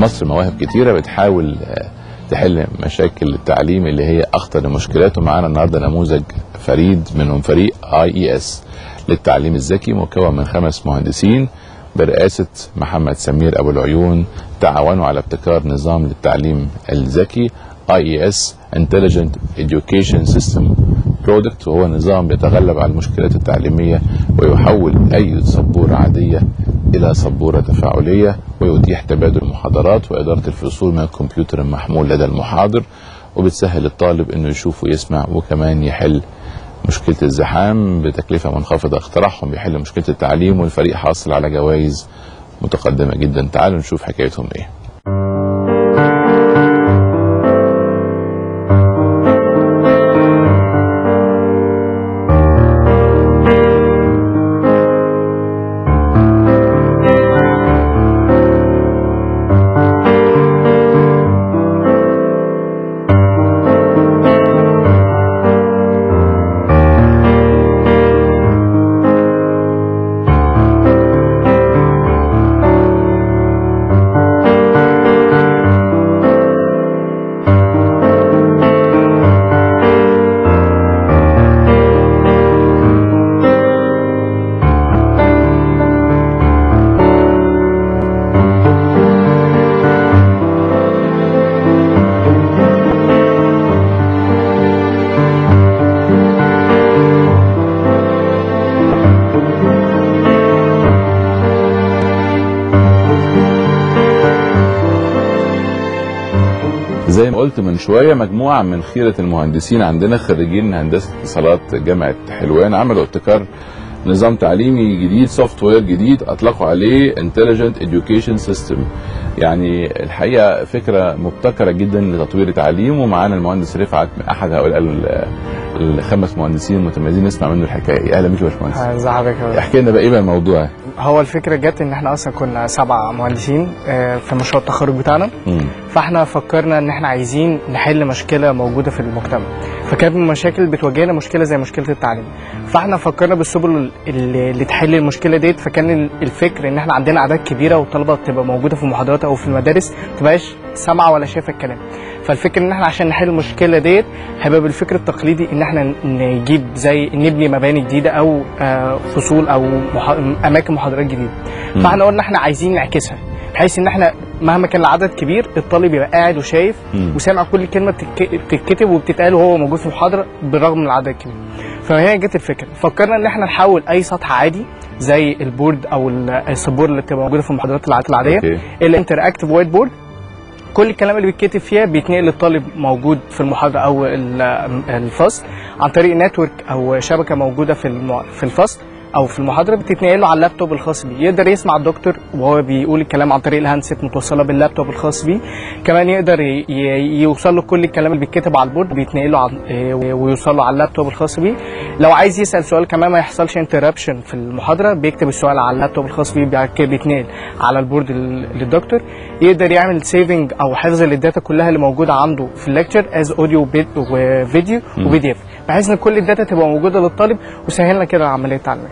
مصر مواهب كتيرة بتحاول تحل مشاكل التعليم اللي هي اخطر لمشكلاته. معانا النهارده نموذج فريد منهم فريق IES للتعليم الذكي، مكون من 5 مهندسين برئاسة محمد سمير ابو العيون، تعاونوا على ابتكار نظام للتعليم الذكي IES Intelligent Education System Product، وهو نظام بيتغلب على المشكلات التعليمية ويحول أي سبورة عادية إلى سبورة تفاعلية، ويتيح تبادل المحاضرات وإدارة الفصول من كمبيوتر محمول لدى المحاضر، وبتسهل الطالب إنه يشوف ويسمع وكمان يحل مشكلة الزحام بتكلفة منخفضة. اقتراحهم بيحل مشكلة التعليم والفريق حاصل على جوائز متقدمة جدا. تعالوا نشوف حكايتهم إيه. زي ما قلت من شويه، مجموعه من خيره المهندسين عندنا خريجين هندسه اتصالات جامعه حلوان عملوا ابتكار نظام تعليمي جديد، سوفت وير جديد اطلقوا عليه انتليجنت اديوكيشن سيستم. يعني الحقيقه فكره مبتكره جدا لتطوير التعليم، ومعانا المهندس رفعت احد هؤلاء ال5 مهندسين المتميزين، نسمع منه الحكايه. اهلا بيك يا باشمهندس. ازي حضرتك؟ احكي لنا بقى ايه بقى الموضوع. هو الفكره جت ان احنا اصلا كنا 7 مهندسين في مشروع التخرج بتاعنا، فاحنا فكرنا ان احنا عايزين نحل مشكله موجوده في المجتمع، فكانت من المشاكل بتواجهنا مشكله زي مشكله التعليم، فاحنا فكرنا بالسبل اللي تحل المشكله ديت. فكان الفكر ان احنا عندنا اعداد كبيره والطلبه بتبقى موجوده في المحاضرات او في المدارس ما تبقاش سامعه ولا شايفه الكلام، فالفكر ان احنا عشان نحل المشكله ديت هيبقى بالفكر التقليدي ان احنا نجيب زي نبني مباني جديده او فصول او اماكن محاضرات جديده. فاحنا قلنا احنا عايزين نعكسها بحيث ان احنا مهما كان العدد كبير الطالب يبقى قاعد وشايف وسامع كل كلمه بتتكتب وبتتقال وهو موجود في المحاضره بالرغم من العدد الكبير. فهي جت الفكره، فكرنا ان احنا نحول اي سطح عادي زي البورد او السبوره اللي بتبقى موجوده في المحاضرات العاديه الى انتر اكتيف وايت بورد، كل الكلام اللي بيتكتب فيها بيتنقل للطالب موجود في المحاضره او الفصل عن طريق نتورك او شبكه موجوده في الفصل او في المحاضره، بتتنقل له على اللابتوب الخاص بيه، يقدر يسمع الدكتور وهو بيقول الكلام عن طريق الهاندسيت متوصله باللابتوب الخاص بيه، كمان يقدر يوصل له كل الكلام اللي بيتكتب على البورد بيتنقل له ويوصل له على اللابتوب الخاص بيه. لو عايز يسال سؤال كمان ما يحصلش انترابشن في المحاضره، بيكتب السؤال على اللابتوب الخاص بيه بعد كده بيتنقل على البورد للدكتور، يقدر يعمل سيفنج او حفظ للداتا كلها اللي موجوده عنده في الليكتشر از اوديو وفيديو وبي دي اف، بحيث ان كل الداتا تبقى موجوده للطالب وسهلنا كده عمليه التعليم.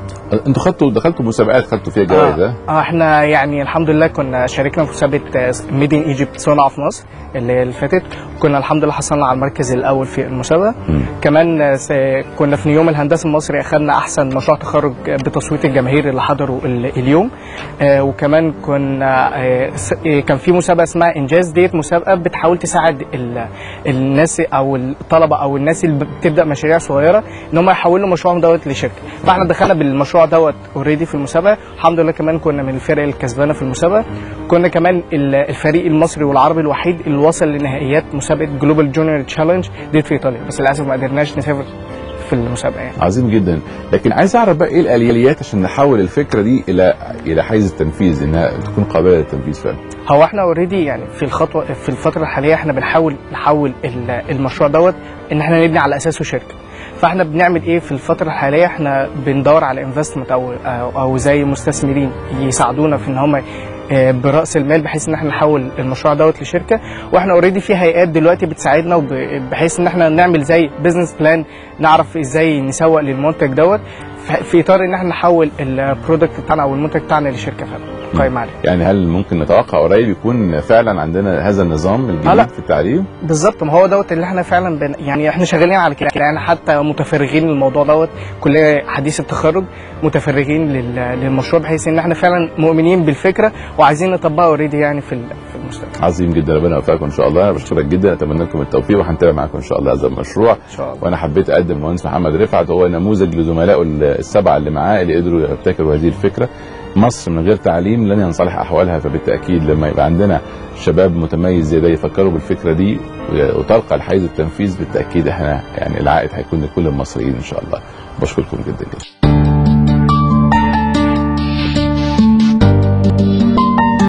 انتوا دخلتوا مسابقات، خدتوا فيها جوائز؟ احنا يعني الحمد لله كنا شاركنا في مسابقه ميدن ايجيبت صنع في مصر اللي فاتت، كنا الحمد لله حصلنا على المركز الاول في المسابقه. كمان كنا في نيوم الهندسه المصري اخذنا احسن مشروع تخرج بتصويت الجماهير اللي حضروا اليوم. وكمان كان في مسابقه اسمها انجاز، ديت مسابقه بتحاول تساعد الناس او الطلبه او الناس اللي بتبدا مشاريع صغيره ان هم يحولوا مشروعهم دوت لشركه، فاحنا دخلنا المشروع دوت اوريدي في المسابقه، الحمد لله كمان كنا من الفرق الكسبانه في المسابقه، كنا كمان الفريق المصري والعربي الوحيد اللي وصل لنهائيات مسابقه جلوبال جونير تشالنج ديت في ايطاليا، بس للاسف ما قدرناش نسافر في المسابقه يعني. عظيم جدا، لكن عايز اعرف بقى ايه الاليات عشان نحول الفكره دي الى حيز التنفيذ، انها تكون قابله للتنفيذ فعلا. هو احنا اوريدي يعني في الفتره الحاليه احنا بنحاول نحول المشروع دوت ان احنا نبني على اساسه شركه. فاحنا بنعمل ايه في الفتره الحاليه؟ احنا بندور على انفستمنت او زي مستثمرين يساعدونا في ان هم براس المال بحيث ان احنا نحول المشروع دوت لشركه، واحنا اوريدي في هيئات دلوقتي بتساعدنا بحيث ان احنا نعمل زي بزنس بلان، نعرف ازاي نسوق للمنتج دوت في اطار ان احنا نحول البرودكت بتاعنا او المنتج بتاعنا لشركه فعلا. قائمة عليه. يعني هل ممكن نتوقع قريب يكون فعلا عندنا هذا النظام الجديد في التعليم؟ بالظبط، ما هو دوت اللي احنا فعلا يعني احنا شغالين على كده، يعني حتى متفرغين للموضوع دوت، كلية حديث التخرج متفرغين للمشروع، بحيث ان احنا فعلا مؤمنين بالفكرة وعايزين نطبقها اوريدي يعني في المستقبل. عظيم جدا، ربنا يوفقكم ان شاء الله. بشكرك جدا، اتمنى لكم التوفيق، وهنتابع معاكم ان شاء الله هذا المشروع. وانا حبيت اقدم المهندس محمد رفعت، هو نموذج لزملائه السبعه اللي معاه اللي قدروا يبتكروا هذه الفكره. مصر من غير تعليم لن ينصلح احوالها، فبالتاكيد لما يبقى عندنا شباب متميز زي ده يفكروا بالفكره دي وتلقى الحيز التنفيذ، بالتاكيد احنا يعني العائد هيكون لكل المصريين ان شاء الله. بشكركم جدا جدا.